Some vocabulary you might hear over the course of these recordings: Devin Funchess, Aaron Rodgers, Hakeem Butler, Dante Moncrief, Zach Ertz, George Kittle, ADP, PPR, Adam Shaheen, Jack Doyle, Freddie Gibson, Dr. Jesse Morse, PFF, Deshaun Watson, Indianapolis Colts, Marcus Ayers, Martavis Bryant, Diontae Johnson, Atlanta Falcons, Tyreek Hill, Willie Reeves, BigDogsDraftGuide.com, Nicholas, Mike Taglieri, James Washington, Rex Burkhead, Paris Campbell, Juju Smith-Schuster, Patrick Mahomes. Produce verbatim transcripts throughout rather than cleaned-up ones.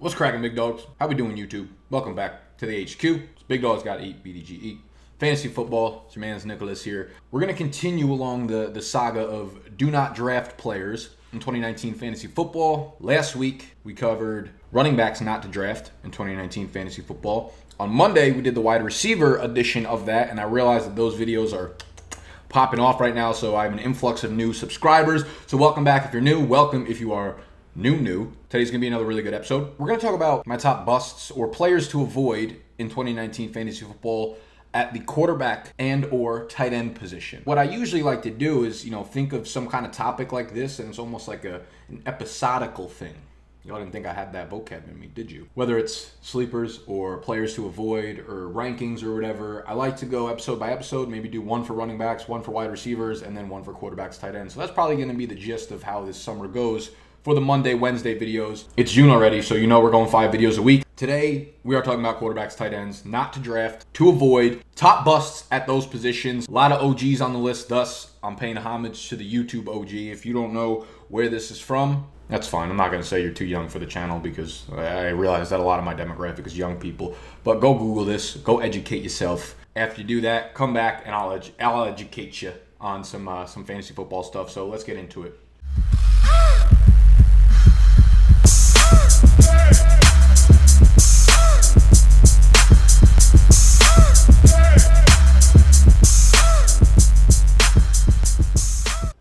What's cracking, Big Dogs? How we doing, YouTube? Welcome back to the H Q. It's Big Dogs Gotta Eat, B D G E. Fantasy football, it's your man's Nicholas here. We're going to continue along the, the saga of do not draft players in twenty nineteen fantasy football. Last week, we covered running backs not to draft in twenty nineteen fantasy football. On Monday, we did the wide receiver edition of that, and I realized that those videos are popping off right now, so I have an influx of new subscribers. So welcome back if you're new. Welcome if you are new, new. Today's going to be another really good episode. We're going to talk about my top busts or players to avoid in twenty nineteen fantasy football at the quarterback and or tight end position. What I usually like to do is, you know, think of some kind of topic like this, and it's almost like a, an episodical thing. Y'all didn't think I had that vocab in me, did you? Whether it's sleepers or players to avoid or rankings or whatever, I like to go episode by episode, maybe do one for running backs, one for wide receivers, and then one for quarterbacks, tight ends. So that's probably going to be the gist of how this summer goes for the Monday, Wednesday videos. It's June already, so you know we're going five videos a week. Today, we are talking about quarterbacks, tight ends, not to draft, to avoid, top busts at those positions. A lot of O Gs on the list, thus I'm paying homage to the YouTube O G. If you don't know where this is from, that's fine. I'm not going to say you're too young for the channel because I realize that a lot of my demographic is young people. But go Google this. Go educate yourself. After you do that, come back and I'll, edu I'll educate you on some, uh, some fantasy football stuff. So let's get into it.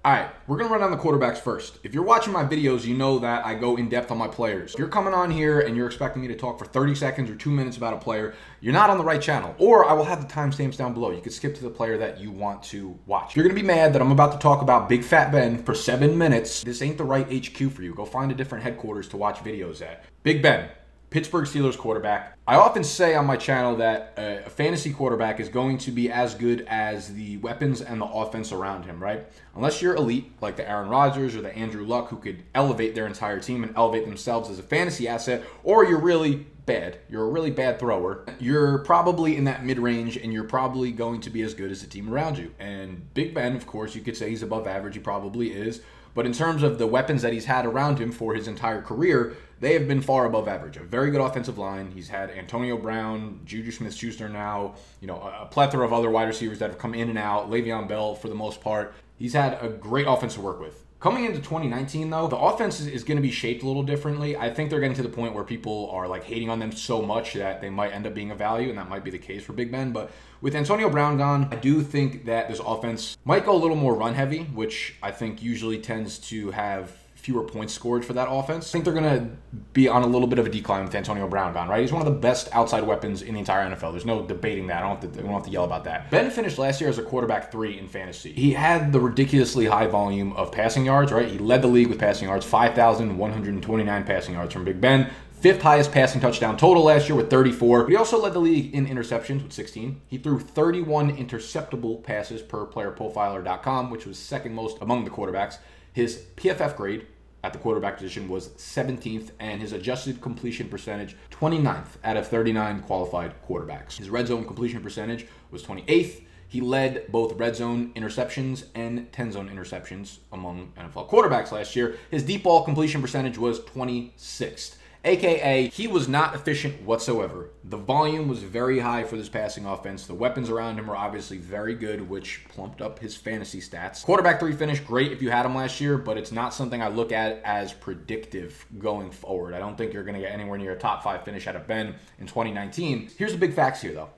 All right, we're going to run down the quarterbacks first. If you're watching my videos, you know that I go in depth on my players. If you're coming on here and you're expecting me to talk for thirty seconds or two minutes about a player, you're not on the right channel. Or I will have the timestamps down below. You can skip to the player that you want to watch. You're going to be mad that I'm about to talk about Big Fat Ben for seven minutes. This ain't the right H Q for you. Go find a different headquarters to watch videos at. Big Ben, Pittsburgh Steelers quarterback. I often say on my channel that a fantasy quarterback is going to be as good as the weapons and the offense around him, right? Unless you're elite, like the Aaron Rodgers or the Andrew Luck, who could elevate their entire team and elevate themselves as a fantasy asset, or you're really bad. You're a really bad thrower. You're probably in that mid-range, and you're probably going to be as good as the team around you. And Big Ben, of course, you could say he's above average. He probably is. But in terms of the weapons that he's had around him for his entire career, they have been far above average. A very good offensive line. He's had Antonio Brown, Juju Smith-Schuster now, you know, a plethora of other wide receivers that have come in and out, Le'Veon Bell for the most part. He's had a great offense to work with. Coming into twenty nineteen, though, the offense is going to be shaped a little differently. I think they're getting to the point where people are, like, hating on them so much that they might end up being a value, and that might be the case for Big Ben. But with Antonio Brown gone, I do think that this offense might go a little more run-heavy, which I think usually tends to have fewer points scored for that offense. I think they're going to be on a little bit of a decline with Antonio Brown gone, right? He's one of the best outside weapons in the entire N F L. There's no debating that. I don't have to, I don't have to yell about that. Ben finished last year as a quarterback three in fantasy. He had the ridiculously high volume of passing yards, right? He led the league with passing yards, five thousand one hundred twenty-nine passing yards from Big Ben. Fifth highest passing touchdown total last year with thirty-four. But he also led the league in interceptions with sixteen. He threw thirty-one interceptable passes per Player Profiler dot com, which was second most among the quarterbacks. His P F F grade at the quarterback position was seventeenth, and his adjusted completion percentage, twenty-ninth out of thirty-nine qualified quarterbacks. His red zone completion percentage was twenty-eighth. He led both red zone interceptions and ten zone interceptions among N F L quarterbacks last year. His deep ball completion percentage was twenty-sixth. A K A, he was not efficient whatsoever. The volume was very high for this passing offense. The weapons around him were obviously very good, which plumped up his fantasy stats. Quarterback three finish, great if you had him last year, but it's not something I look at as predictive going forward. I don't think you're going to get anywhere near a top five finish out of Ben in twenty nineteen. Here's the big facts here, though.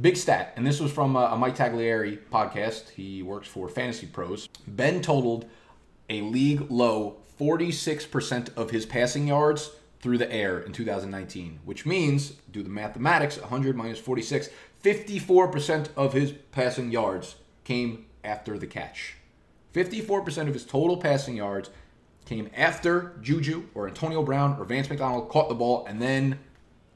Big stat, and this was from a Mike Taglieri podcast. He works for Fantasy Pros. Ben totaled a league-low forty-six percent of his passing yards through the air in two thousand nineteen, which means, do the mathematics, one hundred minus forty-six, fifty-four percent of his passing yards came after the catch. fifty-four percent of his total passing yards came after Juju or Antonio Brown or Vance McDonald caught the ball and then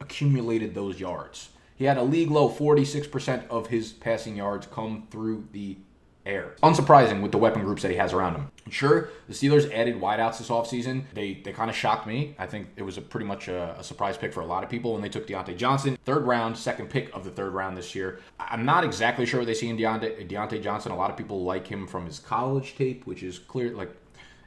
accumulated those yards. He had a league-low forty-six percent of his passing yards come through the air. Unsurprising with the weapon groups that he has around him. Sure, the Steelers added wideouts this offseason. They they kind of shocked me. I think it was a pretty much a, a surprise pick for a lot of people when they took Diontae Johnson. Third round, second pick of the third round this year. I'm not exactly sure what they see in Diontae, Diontae Johnson. A lot of people like him from his college tape, which is clear, like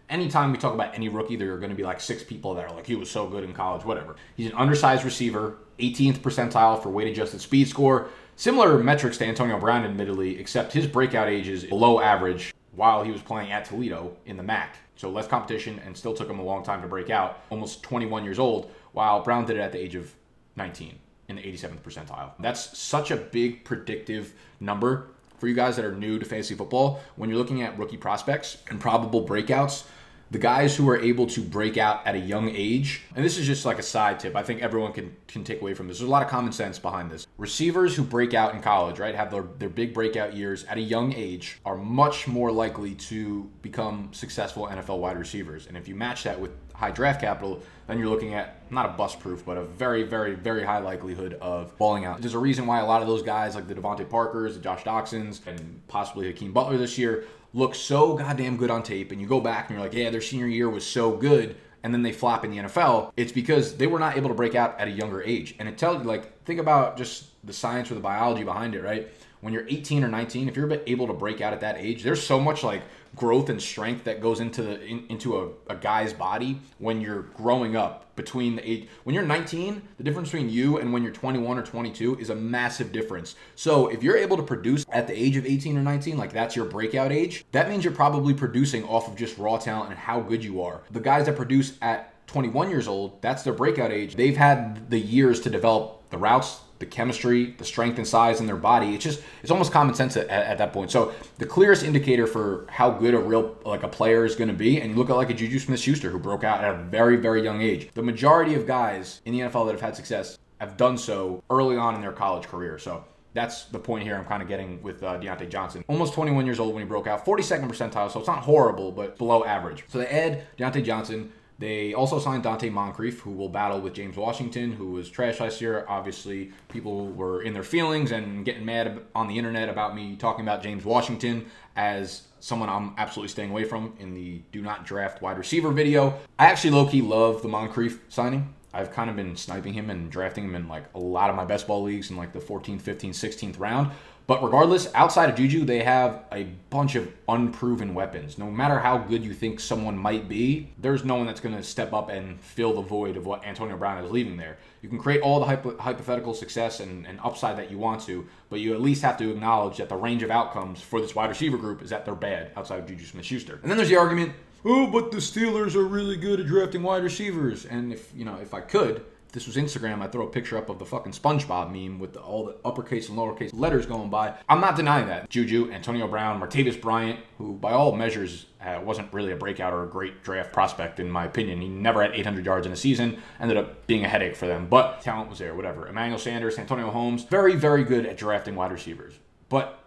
anytime we talk about any rookie, there are going to be like six people that are like, he was so good in college, whatever. He's an undersized receiver, eighteenth percentile for weight-adjusted speed score. Similar metrics to Antonio Brown, admittedly, except his breakout age is below average while he was playing at Toledo in the M A C. So less competition and still took him a long time to break out, almost twenty-one years old, while Brown did it at the age of nineteen in the eighty-seventh percentile. That's such a big predictive number for you guys that are new to fantasy football. When you're looking at rookie prospects and probable breakouts, the guys who are able to break out at a young age, and this is just like a side tip, I think everyone can, can take away from this. There's a lot of common sense behind this. Receivers who break out in college, right, have their, their big breakout years at a young age are much more likely to become successful N F L wide receivers. And if you match that with high draft capital, then you're looking at not a bust proof, but a very, very, very high likelihood of balling out. There's a reason why a lot of those guys like the Devontae Parkers, the Josh Doxsons, and possibly Hakeem Butler this year look so goddamn good on tape, and you go back and you're like, yeah, their senior year was so good, and then they flop in the N F L, it's because they were not able to break out at a younger age. And it tells you, like, think about just the science or the biology behind it, right? When you're eighteen or nineteen, if you're able to break out at that age, there's so much like growth and strength that goes into the in, into a, a guy's body when you're growing up between the age. When you're nineteen, the difference between you and when you're twenty-one or twenty-two is a massive difference. So if you're able to produce at the age of eighteen or nineteen, like that's your breakout age, that means you're probably producing off of just raw talent and how good you are. The guys that produce at twenty-one years old, that's their breakout age. They've had the years to develop the routes, the chemistry, the strength and size in their body. It's just, it's almost common sense at, at that point. So the clearest indicator for how good a real, like a player is going to be, and you look at like a Juju Smith-Schuster who broke out at a very, very young age. The majority of guys in the N F L that have had success have done so early on in their college career. So that's the point here I'm kind of getting with uh, Diontae Johnson. Almost twenty-one years old when he broke out, forty-second percentile, so it's not horrible, but below average. So they add Diontae Johnson. They also signed Dante Moncrief, who will battle with James Washington, who was trash last year. Obviously, people were in their feelings and getting mad on the internet about me talking about James Washington as someone I'm absolutely staying away from in the do not draft wide receiver video. I actually low-key love the Moncrief signing. I've kind of been sniping him and drafting him in like a lot of my best ball leagues in like the fourteenth, fifteenth, sixteenth round. But regardless, outside of Juju, they have a bunch of unproven weapons. No matter how good you think someone might be, there's no one that's going to step up and fill the void of what Antonio Brown is leaving there. You can create all the hypo hypothetical success and, and upside that you want to, but you at least have to acknowledge that the range of outcomes for this wide receiver group is that they're bad outside of Juju Smith-Schuster. And then there's the argument, oh, but the Steelers are really good at drafting wide receivers. And if, you know, if I could... this was Instagram, I'd throw a picture up of the fucking SpongeBob meme with the, all the uppercase and lowercase letters going by. I'm not denying that. Juju, Antonio Brown, Martavis Bryant, who by all measures uh, wasn't really a breakout or a great draft prospect in my opinion. He never had eight hundred yards in a season, ended up being a headache for them, but talent was there, whatever. Emmanuel Sanders, Antonio Holmes, very, very good at drafting wide receivers. But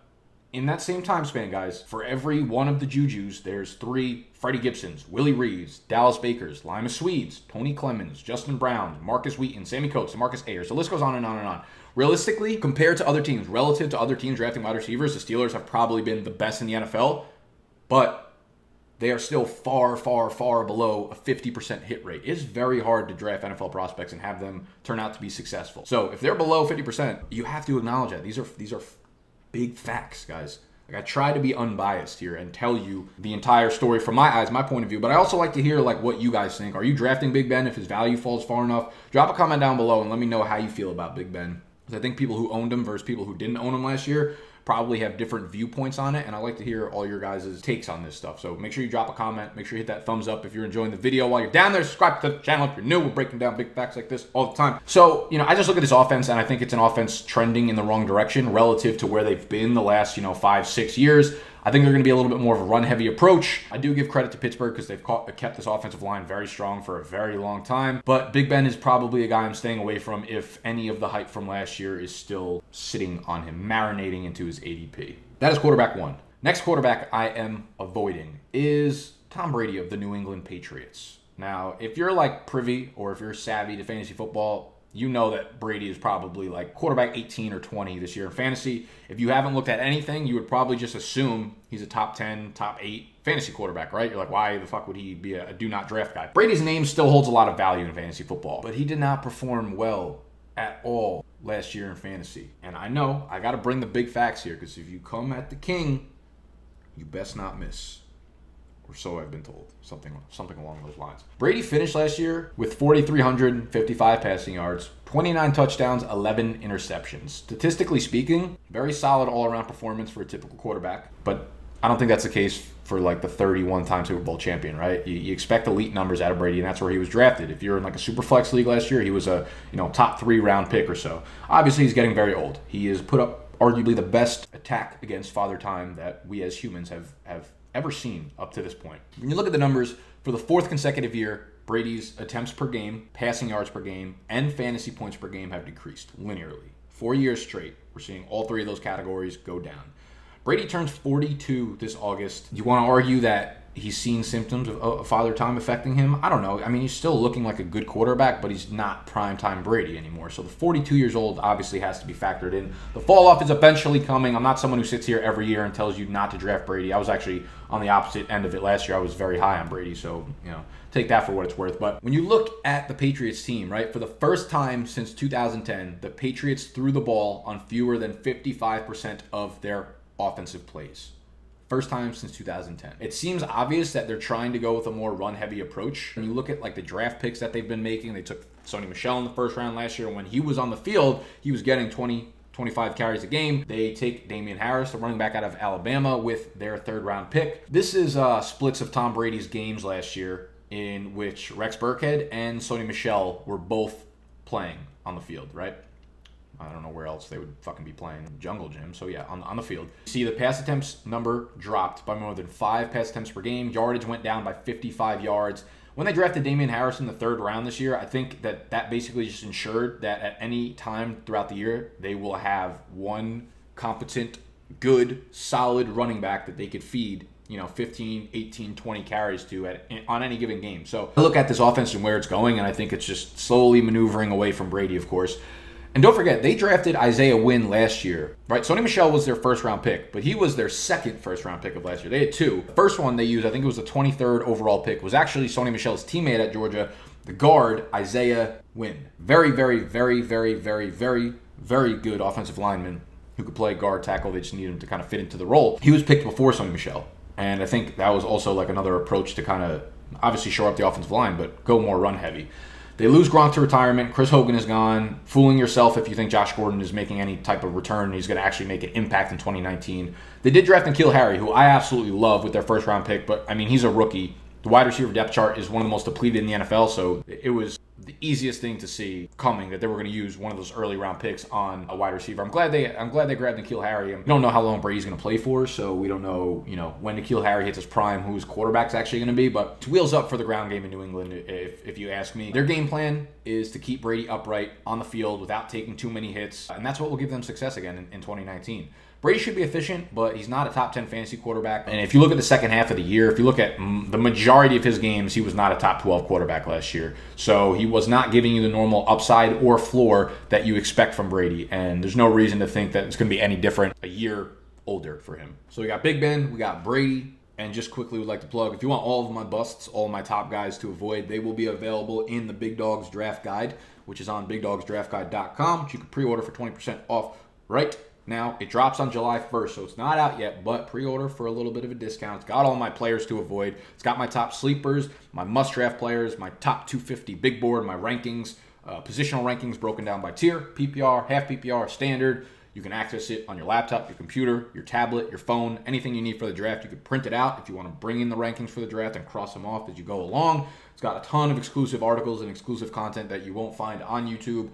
in that same time span, guys, for every one of the Jujus, there's three Freddie Gibsons, Willie Reeves, Dallas Bakers, Lima Swedes, Tony Clemens, Justin Brown, Marcus Wheaton, Sammy Coates, and Marcus Ayers. The list goes on and on and on. Realistically, compared to other teams, relative to other teams drafting wide receivers, the Steelers have probably been the best in the N F L, but they are still far, far, far below a fifty percent hit rate. It's very hard to draft N F L prospects and have them turn out to be successful. So if they're below fifty percent, you have to acknowledge that. These are, these are... big facts, guys. Like, I try to be unbiased here and tell you the entire story from my eyes, my point of view, but I also like to hear like what you guys think. Are you drafting Big Ben if his value falls far enough? Drop a comment down below and let me know how you feel about Big Ben. Because I think people who owned him versus people who didn't own him last year probably have different viewpoints on it, and I like to hear all your guys' takes on this stuff. So make sure you drop a comment. Make sure you hit that thumbs up if you're enjoying the video. While you're down there, subscribe to the channel if you're new. We're breaking down big facts like this all the time. So, you know, I just look at this offense, and I think it's an offense trending in the wrong direction relative to where they've been the last, you know, five, six years. I think they're going to be a little bit more of a run-heavy approach. I do give credit to Pittsburgh because they've caught, kept this offensive line very strong for a very long time. But Big Ben is probably a guy I'm staying away from if any of the hype from last year is still sitting on him, marinating into his A D P. That is quarterback one. Next quarterback I am avoiding is Tom Brady of the New England Patriots. Now, if you're like privy or if you're savvy to fantasy football, you know that Brady is probably like quarterback eighteen or twenty this year in fantasy. If you haven't looked at anything, you would probably just assume he's a top ten, top eight fantasy quarterback, right? You're like, why the fuck would he be a, a do not draft guy? Brady's name still holds a lot of value in fantasy football, but he did not perform well at all last year in fantasy. And I know I got to bring the big facts here because if you come at the king, you best not miss. or so I've been told, something something along those lines. Brady finished last year with four thousand three hundred fifty-five passing yards, twenty-nine touchdowns, eleven interceptions. Statistically speaking, very solid all-around performance for a typical quarterback, but I don't think that's the case for like the thirty-one time Super Bowl champion, right? You, you expect elite numbers out of Brady, and that's where he was drafted. If you're in like a super flex league last year, he was a you know top three round pick or so. Obviously, he's getting very old. He has put up arguably the best attack against Father Time that we as humans have have ever seen up to this point. When you look at the numbers for the fourth consecutive year, Brady's attempts per game, passing yards per game, and fantasy points per game have decreased linearly. Four years straight, we're seeing all three of those categories go down. Brady turns forty-two this August. You want to argue that he's seen symptoms of, of Father Time affecting him? I don't know. I mean, he's still looking like a good quarterback, but he's not primetime Brady anymore. So the forty-two years old obviously has to be factored in. The fall off is eventually coming. I'm not someone who sits here every year and tells you not to draft Brady. I was actually on the opposite end of it last year. I was very high on Brady, so you know, take that for what it's worth. But when you look at the Patriots team, right, for the first time since two thousand ten, the Patriots threw the ball on fewer than fifty-five percent of their offensive plays. First time since two thousand ten. It seems obvious that they're trying to go with a more run-heavy approach. When you look at like the draft picks that they've been making, they took Sonny Michel in the first round last year. When he was on the field, he was getting twenty, twenty-five carries a game. They take Damian Harris, the running back out of Alabama, with their third-round pick. This is uh, splits of Tom Brady's games last year in which Rex Burkhead and Sonny Michel were both playing on the field, right? I don't know where else they would fucking be playing. Jungle Gym. So yeah, on, on the field. See, the pass attempts number dropped by more than five pass attempts per game. Yardage went down by fifty-five yards. When they drafted Damian Harris in the third round this year, I think that that basically just ensured that at any time throughout the year, they will have one competent, good, solid running back that they could feed, you know, fifteen, eighteen, twenty carries to at on any given game. So I look at this offense and where it's going, and I think it's just slowly maneuvering away from Brady, of course. And don't forget, they drafted Isaiah Wynn last year, right? Sonny Michel was their first-round pick, but he was their second first-round pick of last year. They had two. The first one they used, I think it was the twenty-third overall pick, was actually Sonny Michel's teammate at Georgia, the guard, Isaiah Wynn. Very, very, very, very, very, very, very good offensive lineman who could play guard, tackle. They just needed him to kind of fit into the role. He was picked before Sonny Michel, and I think that was also like another approach to kind of obviously shore up the offensive line, but go more run-heavy. They lose Gronk to retirement. Chris Hogan is gone. Fooling yourself if you think Josh Gordon is making any type of return and he's going to actually make an impact in twenty nineteen. They did draft N'Keal Harry, who I absolutely love with their first-round pick, but, I mean, he's a rookie. The wide receiver depth chart is one of the most depleted in the N F L, so it was the easiest thing to see coming that they were going to use one of those early-round picks on a wide receiver. I'm glad they I'm glad they grabbed N'Keal Harry. We don't know how long Brady's going to play for, so we don't know, you know, when N'Keal Harry hits his prime, who his quarterback's actually going to be, but it's wheels up for the ground game in New England, if, if you ask me. Their game plan is to keep Brady upright on the field without taking too many hits, and that's what will give them success again in, in twenty nineteen. Brady should be efficient, but he's not a top ten fantasy quarterback. And if you look at the second half of the year, if you look at the majority of his games, he was not a top twelve quarterback last year. So he was not giving you the normal upside or floor that you expect from Brady. And there's no reason to think that it's going to be any different a year older for him. So we got Big Ben, we got Brady. And just quickly would like to plug, if you want all of my busts, all of my top guys to avoid, they will be available in the Big Dogs Draft Guide, which is on Big Dogs Draft Guide dot com, which you can pre-order for twenty percent off right now. It drops on July first, so it's not out yet, but pre-order for a little bit of a discount. It's got all my players to avoid. It's got my top sleepers, my must-draft players, my top two fifty big board, my rankings, uh, positional rankings broken down by tier, P P R, half P P R, standard. You can access it on your laptop, your computer, your tablet, your phone, anything you need for the draft. You can print it out if you want to bring in the rankings for the draft and cross them off as you go along. It's got a ton of exclusive articles and exclusive content that you won't find on YouTube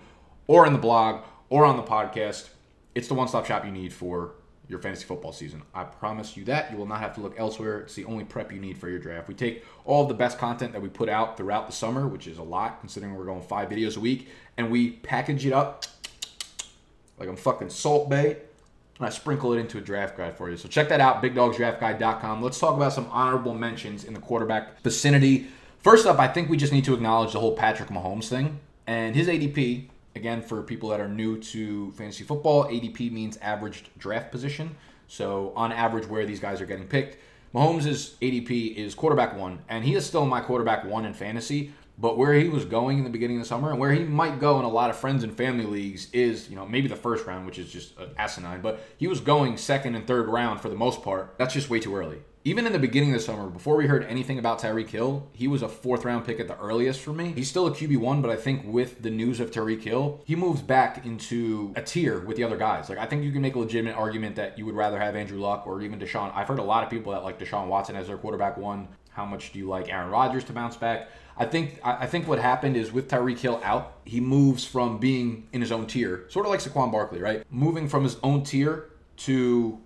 or in the blog or on the podcast. It's the one-stop shop you need for your fantasy football season. I promise you that. You will not have to look elsewhere. It's the only prep you need for your draft. We take all of the best content that we put out throughout the summer, which is a lot considering we're going five videos a week, and we package it up like I'm fucking Salt Bae, and I sprinkle it into a draft guide for you. So check that out, Big Dogs Draft Guide dot com. Let's talk about some honorable mentions in the quarterback vicinity. First up, I think we just need to acknowledge the whole Patrick Mahomes thing and his A D P. Again, for people that are new to fantasy football, A D P means averaged draft position. So on average, where these guys are getting picked. Mahomes' A D P is quarterback one, and he is still my quarterback one in fantasy. But where he was going in the beginning of the summer and where he might go in a lot of friends and family leagues is, you know, maybe the first round, which is just asinine. But he was going second and third round for the most part. That's just way too early. Even in the beginning of the summer, before we heard anything about Tyreek Hill, he was a fourth round pick at the earliest for me. He's still a Q B one, but I think with the news of Tyreek Hill, he moves back into a tier with the other guys. Like, I think you can make a legitimate argument that you would rather have Andrew Luck or even Deshaun. I've heard a lot of people that like Deshaun Watson as their quarterback one. How much do you like Aaron Rodgers to bounce back? I think I think what happened is with Tyreek Hill out, he moves from being in his own tier, sort of like Saquon Barkley, right? Moving from his own tier to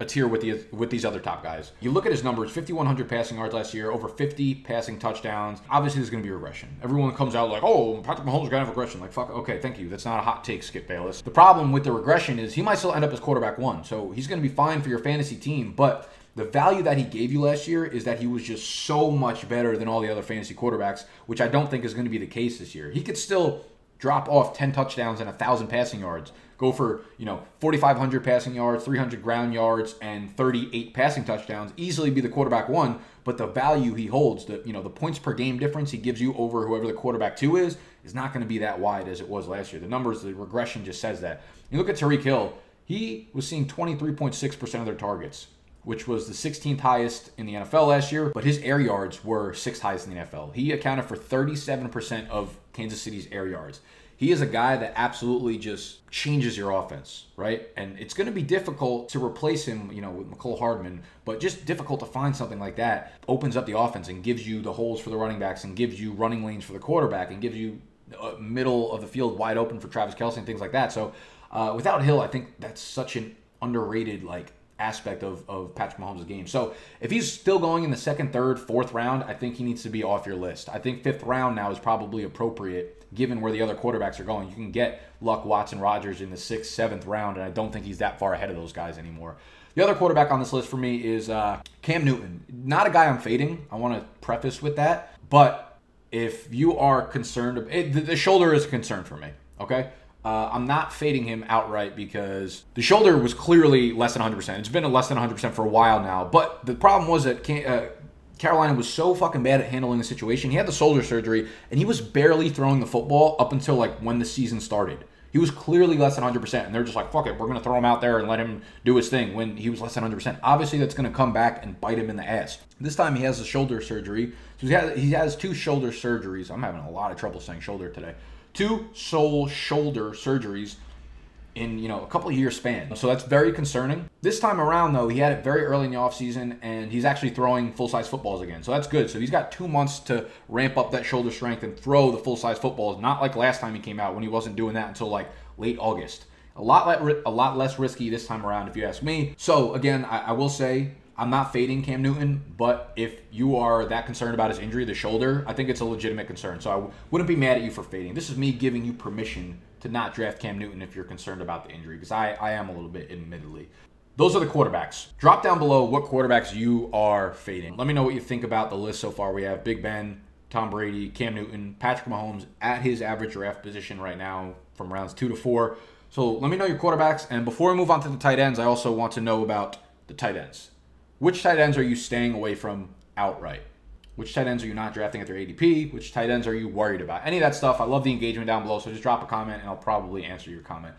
a tier with the with these other top guys. You look at his numbers, fifty-one hundred passing yards last year, over fifty passing touchdowns. Obviously, there's going to be regression. Everyone comes out like, oh, Patrick Mahomes is going to have regression. Like, fuck, okay, thank you. That's not a hot take, Skip Bayless. The problem with the regression is he might still end up as quarterback one, so he's going to be fine for your fantasy team, but the value that he gave you last year is that he was just so much better than all the other fantasy quarterbacks, which I don't think is going to be the case this year. He could still drop off ten touchdowns and one thousand passing yards, go for, you know, forty-five hundred passing yards, three hundred ground yards, and thirty-eight passing touchdowns, easily be the quarterback one, but the value he holds, the, you know, the points per game difference he gives you over whoever the quarterback two is, is not going to be that wide as it was last year. The numbers, the regression just says that. You look at Tyreek Hill, he was seeing twenty-three point six percent of their targets, which was the sixteenth highest in the N F L last year, but his air yards were sixth highest in the N F L. He accounted for thirty-seven percent of Kansas City's air yards. He is a guy that absolutely just changes your offense, right? And it's going to be difficult to replace him, you know, with N'Keal Hardman, but just difficult to find something like that. Opens up the offense and gives you the holes for the running backs and gives you running lanes for the quarterback and gives you middle of the field wide open for Travis Kelce and things like that. So uh, without Hill, I think that's such an underrated, like, aspect of, of Patrick Mahomes' game. So if he's still going in the second, third, fourth round, I think he needs to be off your list. I think fifth round now is probably appropriate given where the other quarterbacks are going. You can get Luck, Watson, Rodgers in the sixth, seventh round, and I don't think he's that far ahead of those guys anymore. The other quarterback on this list for me is uh, Cam Newton. Not a guy I'm fading. I want to preface with that, but if you are concerned, it, the, the shoulder is a concern for me, okay? Uh, I'm not fading him outright because the shoulder was clearly less than one hundred percent. It's been a less than one hundred percent for a while now. But the problem was that Cam, uh, Carolina was so fucking bad at handling the situation. He had the shoulder surgery, and he was barely throwing the football up until, like, when the season started. He was clearly less than one hundred percent, and they're just like, fuck it, we're going to throw him out there and let him do his thing when he was less than one hundred percent. Obviously, that's going to come back and bite him in the ass. This time, he has a shoulder surgery. So he has, he has two shoulder surgeries. I'm having a lot of trouble saying shoulder today. Two sole shoulder surgeries in, you know, a couple of year span. So that's very concerning. This time around, though, he had it very early in the offseason, and he's actually throwing full-size footballs again. So that's good. So he's got two months to ramp up that shoulder strength and throw the full-size footballs, not like last time he came out when he wasn't doing that until, like, late August. A lot, a lot less risky this time around, if you ask me. So, again, I, I will say I'm not fading Cam Newton, but if you are that concerned about his injury, the shoulder, I think it's a legitimate concern. So I wouldn't be mad at you for fading. This is me giving you permission to not draft Cam Newton if you're concerned about the injury, because I, I am a little bit, admittedly. Those are the quarterbacks. Drop down below what quarterbacks you are fading. Let me know what you think about the list so far. We have Big Ben, Tom Brady, Cam Newton, Patrick Mahomes at his average draft position right now from rounds two to four. So let me know your quarterbacks. And before we move on to the tight ends, I also want to know about the tight ends. Which tight ends are you staying away from outright? Which tight ends are you not drafting at their A D P? Which tight ends are you worried about? Any of that stuff. I love the engagement down below, so just drop a comment, and I'll probably answer your comment.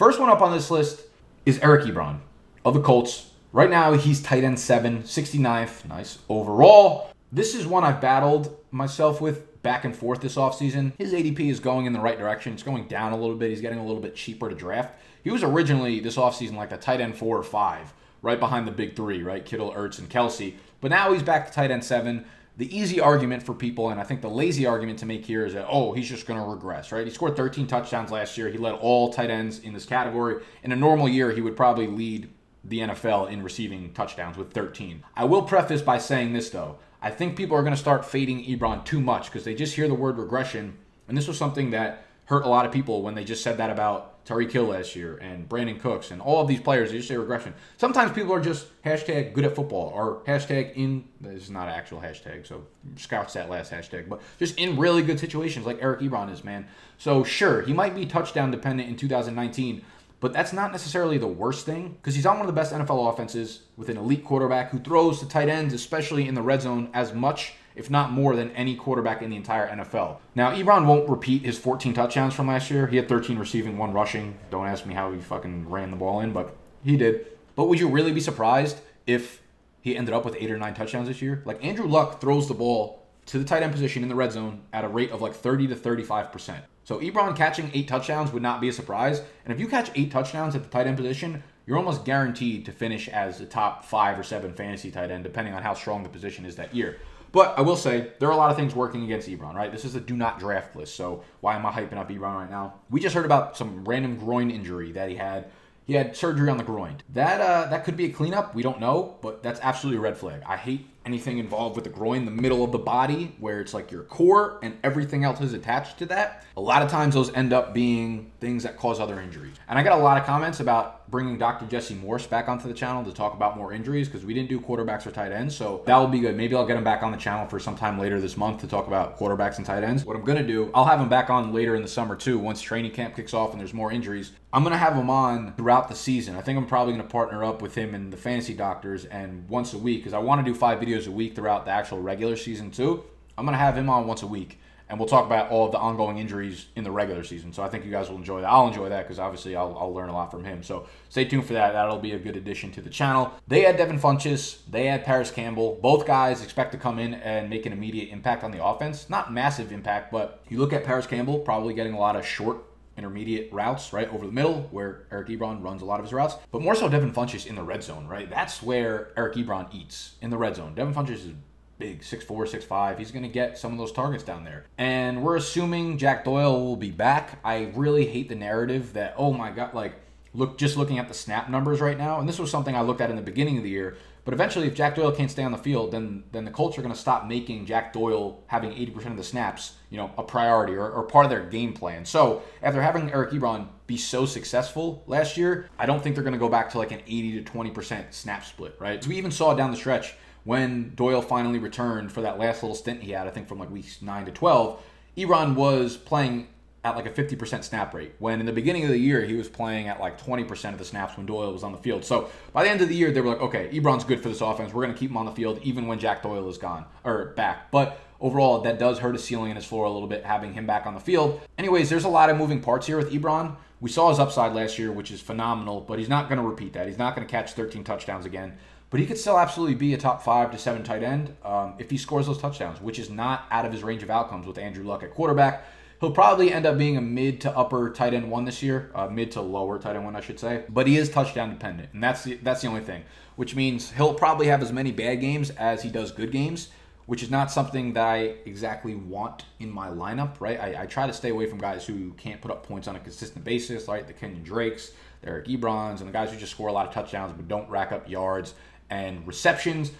First one up on this list is Eric Ebron of the Colts. Right now, he's tight end seven, sixty-ninth. Nice overall. This is one I've battled myself with back and forth this offseason. His A D P is going in the right direction. It's going down a little bit. He's getting a little bit cheaper to draft. He was originally, this offseason, like a tight end four or five, right behind the big three, right? Kittle, Ertz, and Kelce. But now he's back to tight end seven. The easy argument for people, and I think the lazy argument to make here, is that, oh, he's just going to regress, right? He scored thirteen touchdowns last year. He led all tight ends in this category. In a normal year, he would probably lead the N F L in receiving touchdowns with thirteen. I will preface by saying this, though. I think people are going to start fading Ebron too much because they just hear the word regression. And this was something that hurt a lot of people when they just said that about Tyreek Hill last year, and Brandon Cooks, and all of these players, they just say regression. Sometimes people are just hashtag good at football, or hashtag in, this is not an actual hashtag, so scouts that last hashtag, but just in really good situations like Eric Ebron is, man. So sure, he might be touchdown dependent in two thousand nineteen, but that's not necessarily the worst thing, because he's on one of the best N F L offenses with an elite quarterback who throws to tight ends, especially in the red zone, as much, if not more, than any quarterback in the entire N F L. Now, Ebron won't repeat his fourteen touchdowns from last year. He had thirteen receiving, one rushing. Don't ask me how he fucking ran the ball in, but he did. But would you really be surprised if he ended up with eight or nine touchdowns this year. Like, Andrew Luck throws the ball to the tight end position in the red zone at a rate of like thirty to thirty-five percent. So Ebron catching eight touchdowns would not be a surprise. And if you catch eight touchdowns at the tight end position, you're almost guaranteed to finish as a top five or seven fantasy tight end, depending on how strong the position is that year. But I will say, there are a lot of things working against Ebron, right? This is a do not draft list, so why am I hyping up Ebron right now? We just heard about some random groin injury that he had. He had surgery on the groin. That uh, that could be a cleanup. We don't know, but that's absolutely a red flag. I hate anything involved with the groin, the middle of the body, where it's like your core and everything else is attached to that. A lot of times those end up being things that cause other injuries. And I got a lot of comments about bringing Doctor Jesse Morse back onto the channel to talk about more injuries because we didn't do quarterbacks or tight ends. So that will be good. Maybe I'll get him back on the channel for sometime later this month to talk about quarterbacks and tight ends. What I'm going to do, I'll have him back on later in the summer too. Once training camp kicks off and there's more injuries, I'm going to have him on throughout the season. I think I'm probably going to partner up with him and the fantasy doctors and once a week because I want to do five videos a week throughout the actual regular season too. I'm going to have him on once a week and we'll talk about all of the ongoing injuries in the regular season. So I think you guys will enjoy that. I'll enjoy that because obviously I'll, I'll learn a lot from him. So stay tuned for that. That'll be a good addition to the channel. They had Devin Funchess. They had Paris Campbell. Both guys expect to come in and make an immediate impact on the offense. Not massive impact, but you look at Paris Campbell probably getting a lot of short intermediate routes, right, over the middle where Eric Ebron runs a lot of his routes, but more so Devin Funchess in the red zone, right? That's where Eric Ebron eats, in the red zone. Devin Funchess is big, six four, six five. He's going to get some of those targets down there. And we're assuming Jack Doyle will be back. I really hate the narrative that, oh my God, like, look, just looking at the snap numbers right now, and this was something I looked at in the beginning of the year, but eventually if Jack Doyle can't stay on the field, then then the Colts are going to stop making Jack Doyle having eighty percent of the snaps, you know, a priority or, or part of their game plan. So after having Eric Ebron be so successful last year, I don't think they're going to go back to like an eighty to twenty percent snap split, right? So we even saw down the stretch when Doyle finally returned for that last little stint he had, I think from like weeks nine to twelve, Ebron was playing at like a fifty percent snap rate, when in the beginning of the year, he was playing at like twenty percent of the snaps when Doyle was on the field. So by the end of the year, they were like, okay, Ebron's good for this offense. We're going to keep him on the field even when Jack Doyle is gone or back. But overall, that does hurt his ceiling and his floor a little bit, having him back on the field. Anyways, there's a lot of moving parts here with Ebron. We saw his upside last year, which is phenomenal, but he's not going to repeat that. He's not going to catch thirteen touchdowns again, but he could still absolutely be a top five to seven tight end um, if he scores those touchdowns, which is not out of his range of outcomes with Andrew Luck at quarterback. He'll probably end up being a mid to upper tight end one this year, uh, mid to lower tight end one, I should say. But he is touchdown dependent, and that's the, that's the only thing, which means he'll probably have as many bad games as he does good games, which is not something that I exactly want in my lineup, right? I, I try to stay away from guys who can't put up points on a consistent basis, like the Kenyon Drakes, the Eric Ebrons, and the guys who just score a lot of touchdowns but don't rack up yards and receptions.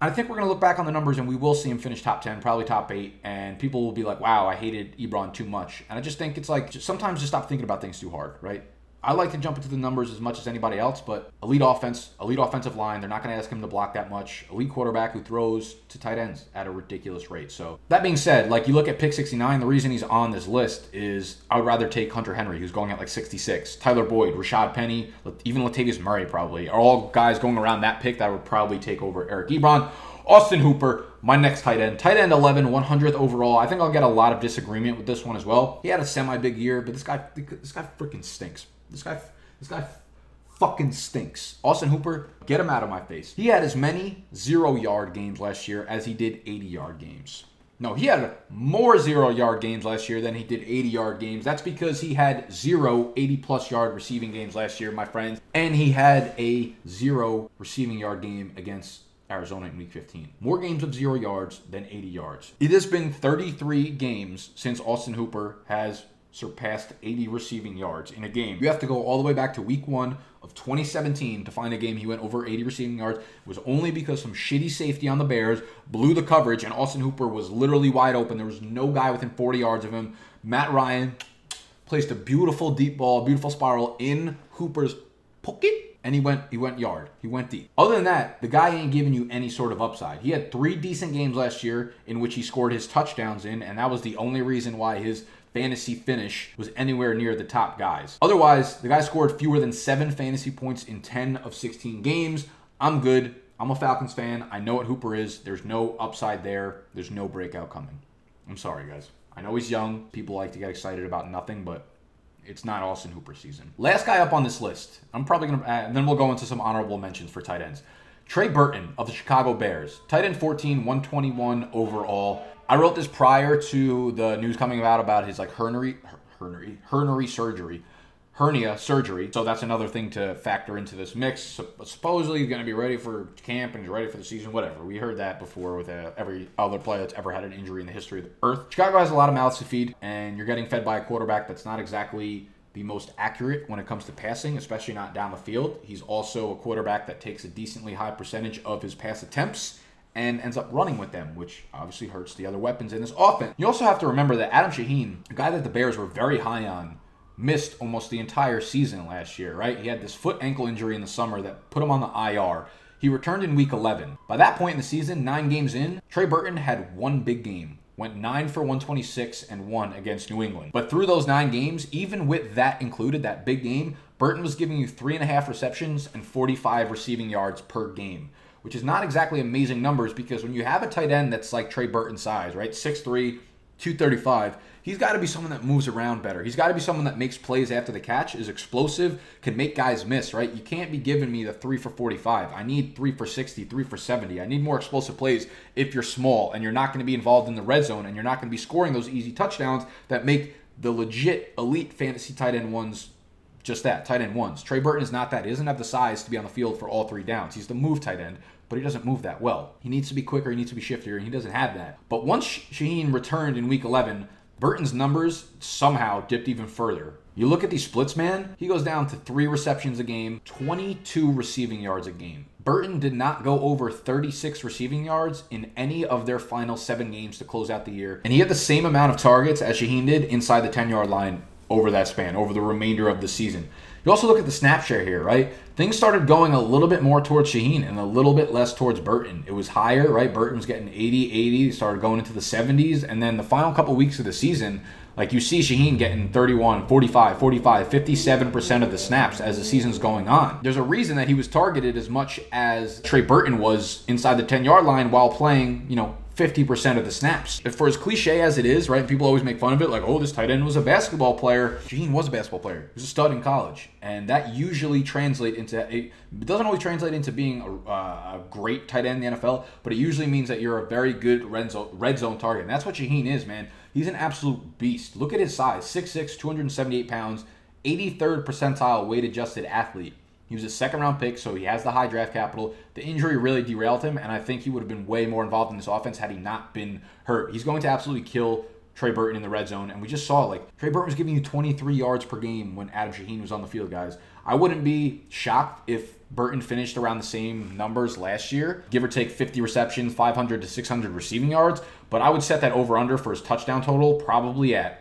I think we're going to look back on the numbers and we will see him finish top ten, probably top eight, and people will be like, wow, I hated Ebron too much. And I just think it's like, just sometimes just stop thinking about things too hard, right? I like to jump into the numbers as much as anybody else, but elite offense, elite offensive line, they're not going to ask him to block that much. Elite quarterback who throws to tight ends at a ridiculous rate. So that being said, like you look at pick sixty-nine, the reason he's on this list is I would rather take Hunter Henry, who's going at like sixty-six, Tyler Boyd, Rashad Penny, even Latavius Murray probably are all guys going around that pick that would probably take over Eric Ebron. Austin Hooper, my next tight end. Tight end eleven, one hundredth overall. I think I'll get a lot of disagreement with this one as well. He had a semi-big year, but this guy, this guy freaking stinks. This guy, this guy fucking stinks. Austin Hooper, get him out of my face. He had as many zero-yard games last year as he did eighty-yard games. No, he had more zero-yard games last year than he did eighty-yard games. That's because he had zero eighty-plus-yard receiving games last year, my friends. And he had a zero receiving-yard game against Arizona in week fifteen. More games of zero yards than eighty yards. It has been thirty-three games since Austin Hooper has surpassed eighty receiving yards in a game. You have to go all the way back to week one of twenty seventeen to find a game he went over eighty receiving yards. It was only because some shitty safety on the Bears blew the coverage and Austin Hooper was literally wide open. There was no guy within forty yards of him. Matt Ryan placed a beautiful deep ball, beautiful spiral in Hooper's pocket. And he went he went yard. He went deep. Other than that, the guy ain't giving you any sort of upside. He had three decent games last year in which he scored his touchdowns in, and that was the only reason why his fantasy finish was anywhere near the top guys. Otherwise, the guy scored fewer than seven fantasy points in ten of sixteen games. I'm good. I'm a Falcons fan. I know what Hooper is. There's no upside there. There's no breakout coming. I'm sorry, guys. I know he's young. People like to get excited about nothing, but it's not Austin Hooper season. Last guy up on this list, I'm probably going to, and then we'll go into some honorable mentions for tight ends. Trey Burton of the Chicago Bears, tight end fourteen, one twenty-one overall. I wrote this prior to the news coming out about his like hernia, hernia, hernia surgery, hernia surgery. So that's another thing to factor into this mix. Supposedly he's going to be ready for camp and he's ready for the season, whatever. We heard that before with uh, every other player that's ever had an injury in the history of the earth. Chicago has a lot of mouths to feed, and you're getting fed by a quarterback that's not exactly the most accurate when it comes to passing, especially not down the field. He's also a quarterback that takes a decently high percentage of his pass attempts and ends up running with them, which obviously hurts the other weapons in this offense. You also have to remember that Adam Shaheen, a guy that the Bears were very high on, missed almost the entire season last year, right? He had this foot ankle injury in the summer that put him on the I R. He returned in week eleven. By that point in the season, nine games in, Trey Burton had one big game. Went nine for one twenty-six and one against New England. But through those nine games, even with that included, that big game, Burton was giving you three and a half receptions and forty-five receiving yards per game, which is not exactly amazing numbers, because when you have a tight end that's like Trey Burton's size, right? six three, two thirty-five, he's got to be someone that moves around better. He's got to be someone that makes plays after the catch, is explosive, can make guys miss, right? You can't be giving me the three for forty-five. I need three for sixty, three for seventy. I need more explosive plays if you're small and you're not going to be involved in the red zone and you're not going to be scoring those easy touchdowns that make the legit elite fantasy tight end ones just that, tight end ones. Trey Burton is not that. He doesn't have the size to be on the field for all three downs. He's the move tight end, but he doesn't move that well. He needs to be quicker, he needs to be shiftier, and he doesn't have that. But once Shaheen returned in week eleven, Burton's numbers somehow dipped even further. You look at these splits, man, he goes down to three receptions a game, twenty-two receiving yards a game. Burton did not go over thirty-six receiving yards in any of their final seven games to close out the year. And he had the same amount of targets as Shaheen did inside the ten-yard line over that span, over the remainder of the season. You also look at the snap share here, right? Things started going a little bit more towards Shaheen and a little bit less towards Burton. It was higher, right? Burton was getting eighty, eighty, started going into the seventies. And then the final couple weeks of the season, like you see Shaheen getting thirty-one, forty-five, forty-five, fifty-seven percent of the snaps as the season's going on. There's a reason that he was targeted as much as Trey Burton was inside the ten-yard line while playing, you know, fifty percent of the snaps. And for as cliche as it is, right, people always make fun of it, like, oh, this tight end was a basketball player. Shaheen was a basketball player. He was a stud in college. And that usually translates into, it doesn't always translate into being a, uh, a great tight end in the N F L, but it usually means that you're a very good red zone, red zone target. And that's what Shaheen is, man. He's an absolute beast. Look at his size, six six, two hundred seventy-eight pounds, eighty-third percentile weight adjusted athlete. He was a second-round pick, so he has the high draft capital. The injury really derailed him, and I think he would have been way more involved in this offense had he not been hurt. He's going to absolutely kill Trey Burton in the red zone, and we just saw, like, Trey Burton was giving you twenty-three yards per game when Adam Shaheen was on the field, guys. I wouldn't be shocked if Burton finished around the same numbers last year, give or take fifty receptions, five hundred to six hundred receiving yards, but I would set that over-under for his touchdown total probably at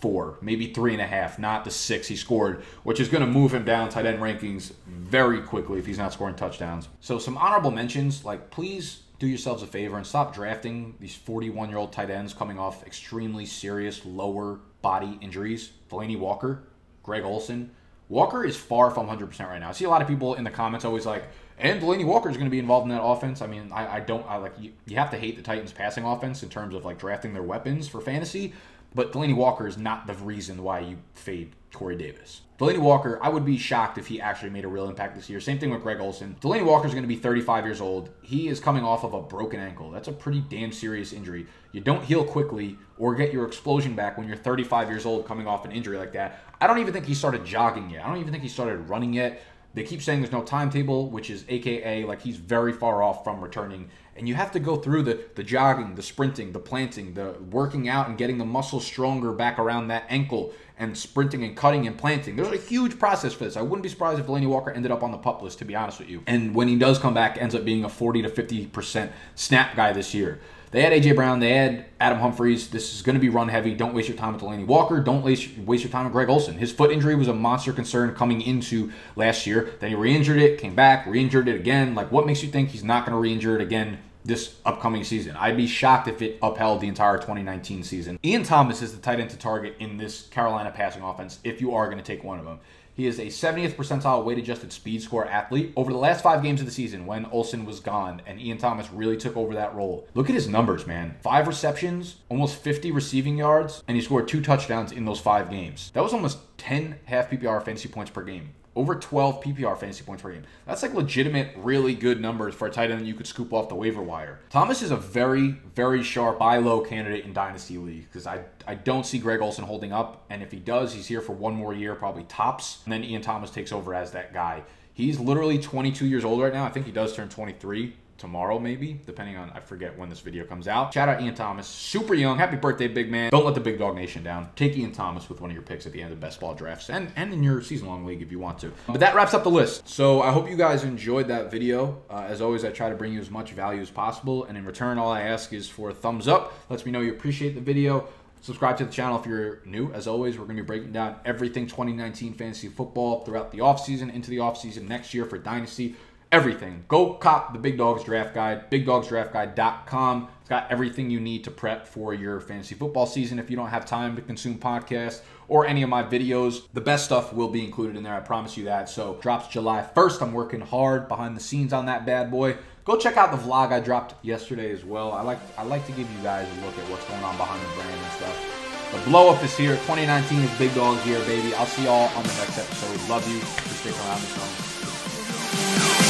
four, maybe three and a half, not the six he scored, which is going to move him down tight end rankings very quickly if he's not scoring touchdowns. So some honorable mentions, like, please do yourselves a favor and stop drafting these forty-one-year-old tight ends coming off extremely serious lower body injuries. Delanie Walker, Greg Olsen. Walker is far from one hundred percent right now. I see a lot of people in the comments always like, and Delanie Walker is going to be involved in that offense. I mean, I, I don't, I like, you, you have to hate the Titans passing offense in terms of like drafting their weapons for fantasy. But Delanie Walker is not the reason why you fade Corey Davis. Delanie Walker, I would be shocked if he actually made a real impact this year. Same thing with Greg Olsen. Delanie Walker is going to be thirty-five years old. He is coming off of a broken ankle. That's a pretty damn serious injury. You don't heal quickly or get your explosion back when you're thirty-five years old coming off an injury like that. I don't even think he started jogging yet. I don't even think he started running yet. They keep saying there's no timetable, which is A K A like he's very far off from returning. And you have to go through the, the jogging, the sprinting, the planting, the working out and getting the muscle stronger back around that ankle and sprinting and cutting and planting. There's a huge process for this. I wouldn't be surprised if Delanie Walker ended up on the PUP list, to be honest with you. And when he does come back, ends up being a forty to fifty percent snap guy this year. They had A J Brown. They had Adam Humphries. This is going to be run heavy. Don't waste your time with Delanie Walker. Don't waste your time with Greg Olsen. His foot injury was a monster concern coming into last year. Then he re-injured it, came back, re-injured it again. Like, what makes you think he's not going to re-injure it again this upcoming season? I'd be shocked if it upheld the entire twenty nineteen season. Ian Thomas is the tight end to target in this Carolina passing offense if you are going to take one of them. He is a seventieth percentile weight-adjusted speed score athlete. Over the last five games of the season, when Olsen was gone and Ian Thomas really took over that role, look at his numbers, man. Five receptions, almost fifty receiving yards, and he scored two touchdowns in those five games. That was almost ten half P P R fantasy points per game. over twelve P P R fantasy points per game. That's like legitimate, really good numbers for a tight end that you could scoop off the waiver wire. Thomas is a very, very sharp buy low candidate in Dynasty League because I, I don't see Greg Olsen holding up. And if he does, he's here for one more year, probably tops. And then Ian Thomas takes over as that guy. He's literally twenty-two years old right now. I think he does turn twenty-three tomorrow, maybe, depending on, I forget when this video comes out. Shout out Ian Thomas, super young. Happy birthday, big man. Don't let the Big Dog Nation down. Take Ian Thomas with one of your picks at the end of best ball drafts and, and in your season-long league if you want to. But that wraps up the list. So I hope you guys enjoyed that video. Uh, as always, I try to bring you as much value as possible. And in return, all I ask is for a thumbs up. Lets me know you appreciate the video. Subscribe to the channel if you're new. As always, we're going to be breaking down everything twenty nineteen fantasy football throughout the offseason, into the offseason next year for Dynasty. Everything. Go cop the Big Dogs Draft Guide, Big Dogs Draft Guide dot com. It's got everything you need to prep for your fantasy football season. If you don't have time to consume podcasts or any of my videos, the best stuff will be included in there. I promise you that. So drops July first. I'm working hard behind the scenes on that bad boy. Go check out the vlog I dropped yesterday as well. I like, I like to give you guys a look at what's going on behind the brand and stuff. The blow up is here. twenty nineteen is Big Dogs year, baby. I'll see y'all on the next episode. Love you. Just stick around.